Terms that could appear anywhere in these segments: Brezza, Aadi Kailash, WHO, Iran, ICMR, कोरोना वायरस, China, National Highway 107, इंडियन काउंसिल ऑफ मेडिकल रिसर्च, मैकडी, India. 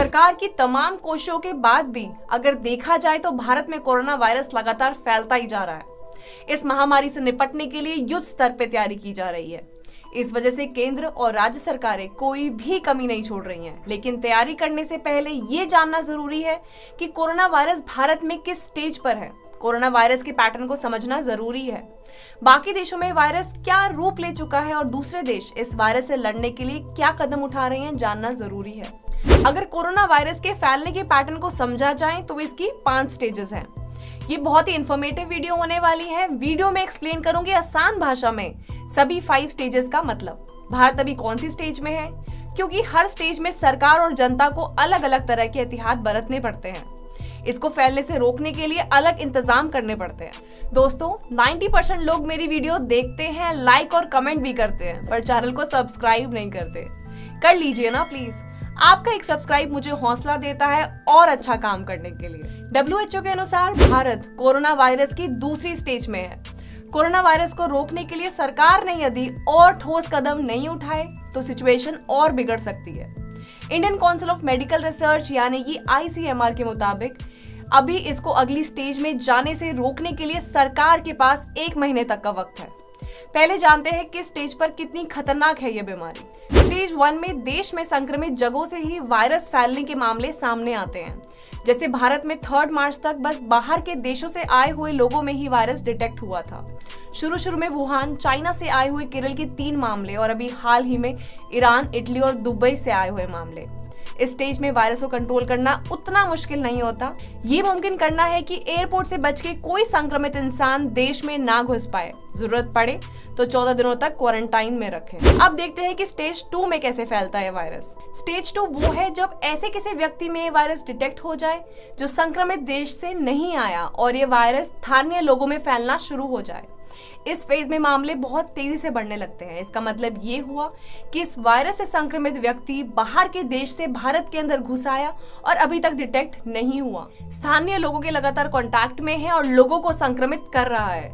सरकार की तमाम कोशिशों के बाद भी अगर देखा जाए तो भारत में कोरोना वायरस लगातार फैलता ही जा रहा है। इस महामारी से निपटने के लिए युद्ध स्तर पर तैयारी की जा रही है। इस वजह से केंद्र और राज्य सरकारें कोई भी कमी नहीं छोड़ रही हैं। लेकिन तैयारी करने से पहले ये जानना जरूरी है कि कोरोना वायरस भारत में किस स्टेज पर है। कोरोना वायरस के पैटर्न को समझना जरूरी है। बाकी देशों में वायरस क्या रूप ले चुका है और दूसरे देश इस वायरस से लड़ने के लिए क्या कदम उठा रहे हैं, जानना जरूरी है। अगर कोरोना वायरस के फैलने के पैटर्न को समझा जाए तो इसकी 5 स्टेजेस हैं। ये बहुत ही इंफॉर्मेटिव वीडियो होने वाली है। वीडियो में एक्सप्लेन करूंगी आसान भाषा में सभी 5 स्टेजेस का मतलब। भारत अभी कौन सी स्टेज में है, क्योंकि हर स्टेज में सरकार और जनता को अलग अलग तरह के एहतियात बरतने पड़ते हैं। इसको फैलने से रोकने के लिए अलग इंतजाम करने पड़ते हैं। दोस्तों, 90% लोग मेरी वीडियो देखते हैं, लाइक और कमेंट भी करते हैं, पर चैनल को सब्सक्राइब नहीं करते। कर लीजिए ना प्लीज। आपका एक सब्सक्राइब मुझे हौसला देता है और अच्छा काम करने के लिए। WHO के अनुसार भारत कोरोना वायरस की दूसरी स्टेज में है। कोरोना वायरस को रोकने के लिए सरकार ने यदि और ठोस कदम नहीं उठाए तो सिचुएशन और बिगड़ सकती है। इंडियन काउंसिल ऑफ मेडिकल रिसर्च यानी कि ICMR के मुताबिक अभी इसको अगली स्टेज में जाने से रोकने के लिए सरकार के पास 1 महीने तक का वक्त है। पहले जानते हैं किस स्टेज पर कितनी खतरनाक है ये बीमारी। स्टेज 1 में देश में संक्रमित जगहों से ही वायरस फैलने के मामले सामने आते हैं। जैसे भारत में 3 मार्च तक बस बाहर के देशों से आए हुए लोगों में ही वायरस डिटेक्ट हुआ था। शुरू में वुहान, चाइना से आए हुए केरल के 3 मामले और अभी हाल ही में ईरान, इटली और दुबई से आए हुए मामले। इस स्टेज में वायरस को कंट्रोल करना उतना मुश्किल नहीं होता। ये मुमकिन करना है कि एयरपोर्ट से बच के कोई संक्रमित इंसान देश में ना घुस पाए। जरूरत पड़े तो 14 दिनों तक क्वारंटाइन में रखें। अब देखते हैं कि स्टेज 2 में कैसे फैलता है वायरस। स्टेज 2 वो है जब ऐसे किसी व्यक्ति में वायरस डिटेक्ट हो जाए जो संक्रमित देश से नहीं आया और ये वायरस स्थानीय लोगों में फैलना शुरू हो जाए। इस फेज में मामले बहुत तेजी से बढ़ने लगते हैं। इसका मतलब ये हुआ कि इस वायरस से संक्रमित व्यक्ति बाहर के देश से भारत के अंदर घुस आया और अभी तक डिटेक्ट नहीं हुआ, स्थानीय लोगों के लगातार कॉन्टैक्ट में है और लोगों को संक्रमित कर रहा है।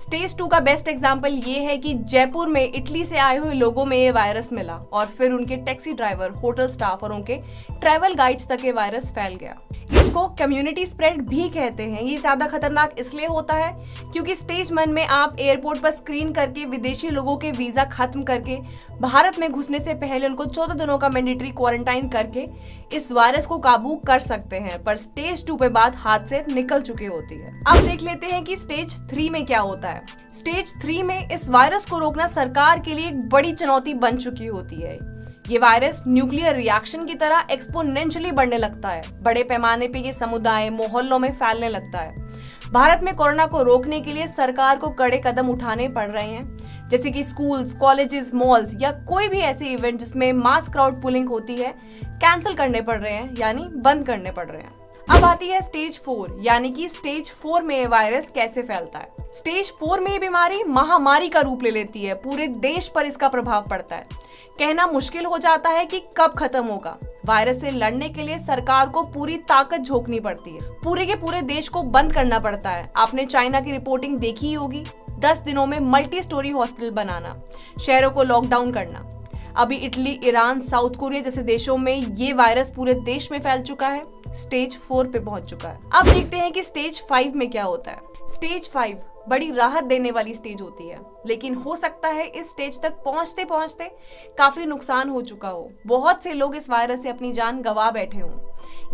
स्टेज 2 का बेस्ट एग्जाम्पल ये है कि जयपुर में इटली से आए हुए लोगों में ये वायरस मिला और फिर उनके टैक्सी ड्राइवर, होटल स्टाफ और उनके ट्रैवल गाइड्स तक ये वायरस फैल गया। इसको कम्युनिटी स्प्रेड भी कहते हैं। ये ज्यादा खतरनाक इसलिए होता है क्योंकि स्टेज 1 में आप एयरपोर्ट पर स्क्रीन करके विदेशी लोगों के वीजा खत्म करके भारत में घुसने से पहले उनको 14 दिनों का मैंडेटरी क्वारंटाइन करके इस वायरस को काबू कर सकते हैं, पर स्टेज 2 पे बात हाथ से निकल चुकी होती है। अब देख लेते हैं कि स्टेज 3 में क्या होता है। स्टेज 3 में इस वायरस को रोकना सरकार के लिए एक बड़ी चुनौती बन चुकी होती है। ये वायरस न्यूक्लियर रिएक्शन की तरह एक्सपोनेंशियली बढ़ने लगता है। बड़े पैमाने पे ये समुदाय, मोहल्लों में फैलने लगता है। भारत में कोरोना को रोकने के लिए सरकार को कड़े कदम उठाने पड़ रहे हैं, जैसे कि स्कूल्स, कॉलेजेस, मॉल्स या कोई भी ऐसे इवेंट जिसमें मास क्राउड पुलिंग होती है, कैंसिल करने पड़ रहे हैं, यानी बंद करने पड़ रहे हैं। अब आती है स्टेज 4 यानी कि स्टेज 4 में वायरस कैसे फैलता है। स्टेज 4 में ये बीमारी महामारी का रूप ले लेती है। पूरे देश पर इसका प्रभाव पड़ता है। कहना मुश्किल हो जाता है कि कब खत्म होगा। वायरस से लड़ने के लिए सरकार को पूरी ताकत झोंकनी पड़ती है। पूरे के पूरे देश को बंद करना पड़ता है। आपने चाइना की रिपोर्टिंग देखी ही होगी। 10 दिनों में मल्टी-स्टोरी हॉस्पिटल बनाना, शहरों को लॉकडाउन करना। अभी इटली, ईरान, साउथ कोरिया जैसे देशों में ये वायरस पूरे देश में फैल चुका है, स्टेज 4 पे पहुंच चुका है। अब देखते हैं कि स्टेज 5 में क्या होता है। स्टेज 5 बड़ी राहत देने वाली स्टेज होती है, लेकिन हो सकता है इस स्टेज तक पहुंचते पहुंचते काफी नुकसान हो चुका हो। बहुत से लोग इस वायरस से अपनी जान गंवा बैठे हों।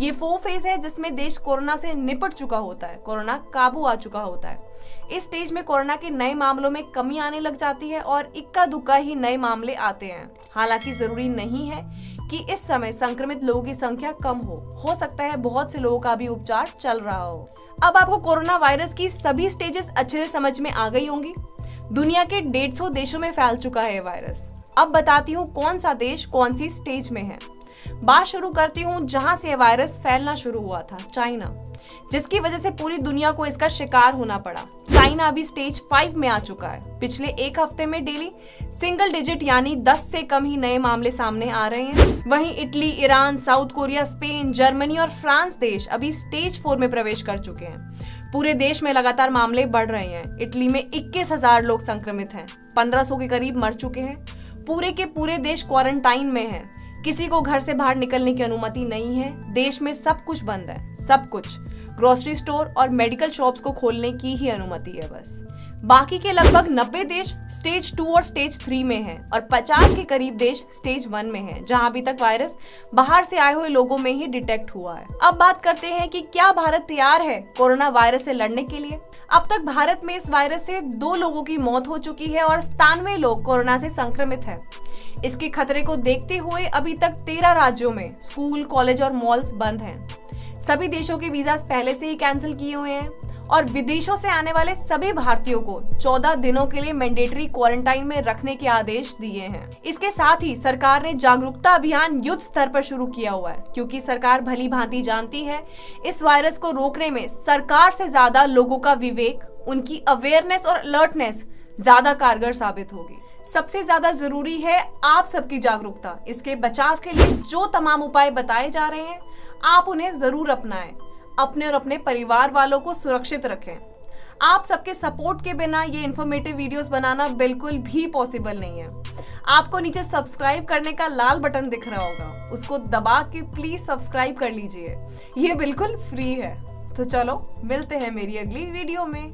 ये 4 फेज है जिसमें देश कोरोना से निपट चुका होता है, कोरोना काबू आ चुका होता है। इस स्टेज में कोरोना के नए मामलों में कमी आने लग जाती है और इक्का दुक्का ही नए मामले आते हैं। हालांकि जरूरी नहीं है कि इस समय संक्रमित लोगों की संख्या कम हो सकता है बहुत से लोगों का भी उपचार चल रहा हो। अब आपको कोरोना वायरस की सभी स्टेजेस अच्छे से समझ में आ गई होंगी। दुनिया के 150 देशों में फैल चुका है वायरस। अब बताती हूँ कौन सा देश कौन सी स्टेज में है। बात शुरू करती हूँ जहाँ से वायरस फैलना शुरू हुआ था, चाइना, जिसकी वजह से पूरी दुनिया को इसका शिकार होना पड़ा। चाइना अभी स्टेज 5 में आ चुका है। पिछले 1 हफ्ते में डेली सिंगल डिजिट यानी 10 से कम ही नए मामले सामने आ रहे हैं। वहीं Italy, Iran, South Korea, Spain, Germany और फ्रांस देश अभी स्टेज 4 में प्रवेश कर चुके हैं। पूरे देश में लगातार मामले बढ़ रहे हैं। इटली में 21,000 लोग संक्रमित हैं, 1,500 के करीब मर चुके हैं। पूरे के पूरे देश क्वारंटाइन में है। किसी को घर से बाहर निकलने की अनुमति नहीं है। देश में सब कुछ बंद है, सब कुछ। ग्रोसरी स्टोर और मेडिकल शॉप्स को खोलने की ही अनुमति है बस। बाकी के लगभग 90 देश स्टेज 2 और स्टेज 3 में हैं और 50 के करीब देश स्टेज 1 में हैं, जहां अभी तक वायरस बाहर से आए हुए लोगों में ही डिटेक्ट हुआ है। अब बात करते हैं कि क्या भारत तैयार है कोरोना वायरस से लड़ने के लिए। अब तक भारत में इस वायरस से 2 लोगों की मौत हो चुकी है और 97 लोग कोरोना से संक्रमित है। इसके खतरे को देखते हुए अभी तक 13 राज्यों में स्कूल, कॉलेज और मॉल्स बंद है। सभी देशों के वीजा पहले से ही कैंसिल किए हुए हैं और विदेशों से आने वाले सभी भारतीयों को 14 दिनों के लिए मैंडेटरी क्वारंटाइन में रखने के आदेश दिए हैं। इसके साथ ही सरकार ने जागरूकता अभियान युद्ध स्तर पर शुरू किया हुआ है, क्योंकि सरकार भली भांति जानती है इस वायरस को रोकने में सरकार से ज्यादा लोगों का विवेक, उनकी अवेयरनेस और अलर्टनेस ज्यादा कारगर साबित होगी। सबसे ज्यादा जरूरी है आप सबकी जागरूकता। इसके बचाव के लिए जो तमाम उपाय बताए जा रहे हैं आप उन्हें जरूर अपनाएं। अपने और अपने परिवार वालों को सुरक्षित रखें। आप सबके सपोर्ट के बिना ये इन्फॉर्मेटिव वीडियोस बनाना बिल्कुल भी पॉसिबल नहीं है। आपको नीचे सब्सक्राइब करने का लाल बटन दिख रहा होगा, उसको दबा के प्लीज सब्सक्राइब कर लीजिए। ये बिल्कुल फ्री है। तो चलो मिलते हैं मेरी अगली वीडियो में।